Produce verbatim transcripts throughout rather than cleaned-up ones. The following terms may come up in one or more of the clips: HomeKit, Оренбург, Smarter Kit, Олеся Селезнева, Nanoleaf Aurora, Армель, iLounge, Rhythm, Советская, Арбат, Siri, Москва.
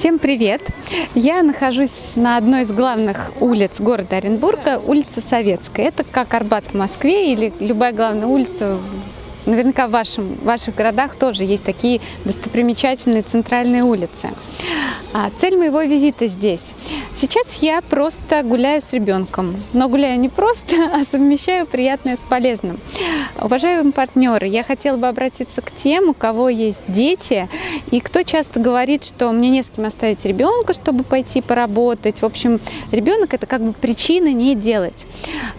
Всем привет! Я нахожусь на одной из главных улиц города Оренбурга, улица Советская. Это как Арбат в Москве или любая главная улица. Наверняка в, вашем, в ваших городах тоже есть такие достопримечательные центральные улицы. А цель моего визита здесь. Сейчас я просто гуляю с ребенком. Но гуляю не просто, а совмещаю приятное с полезным. Уважаемые партнеры, я хотела бы обратиться к тем, у кого есть дети, и кто часто говорит, что мне не с кем оставить ребенка, чтобы пойти поработать. В общем, ребенок — это как бы причина не делать.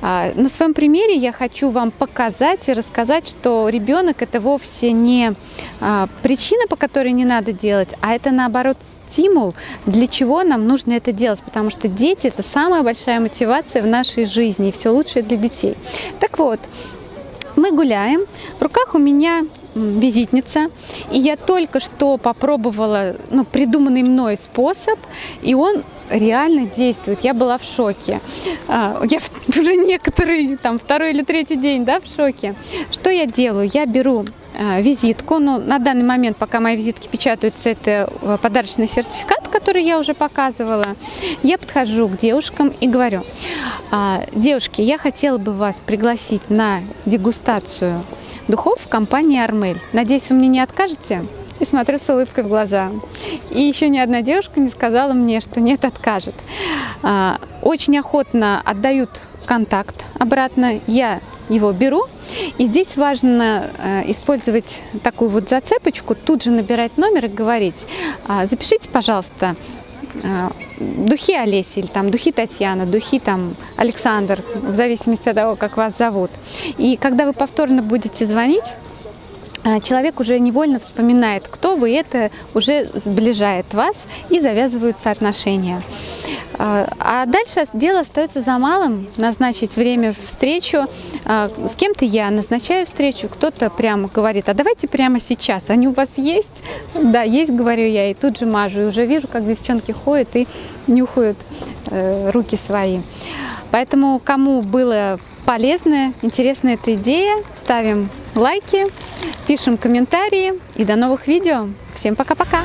А на своем примере я хочу вам показать и рассказать, что ребенок — это вовсе не а, причина, по которой не надо делать, а это, наоборот, стимул, для чего нам нужно это делать, потому что дети — это самая большая мотивация в нашей жизни, и все лучшее для детей. Так вот, мы гуляем, в руках у меня визитница, и я только что попробовала ну, придуманный мной способ, и он реально действует. Я была в шоке. Я уже некоторый, там, второй или третий день, да, в шоке. Что я делаю? Я беру визитку, но на данный момент, пока мои визитки печатаются, это подарочный сертификат, который я уже показывала. Я подхожу к девушкам и говорю: девушки, я хотела бы вас пригласить на дегустацию духов в компании «Армель». Надеюсь, вы мне не откажете? И смотрю с улыбкой в глаза. И еще ни одна девушка не сказала мне, что нет, откажет. Очень охотно отдают контакт обратно. Я его беру. И здесь важно использовать такую вот зацепочку, тут же набирать номер и говорить: запишите, пожалуйста, духи Олеси, или там духи Татьяна, духи там Александр, в зависимости от того, как вас зовут. И когда вы повторно будете звонить, человек уже невольно вспоминает, кто вы, и это уже сближает вас, и завязываются отношения. А дальше дело остается за малым: назначить время встречу. С кем-то я назначаю встречу, кто-то прямо говорит: а давайте прямо сейчас, они у вас есть? Да, есть, говорю я, и тут же мажу, и уже вижу, как девчонки ходят и нюхают руки свои. Поэтому, кому было полезно, интересна эта идея, ставим лайки, пишем комментарии, и до новых видео. Всем пока-пока!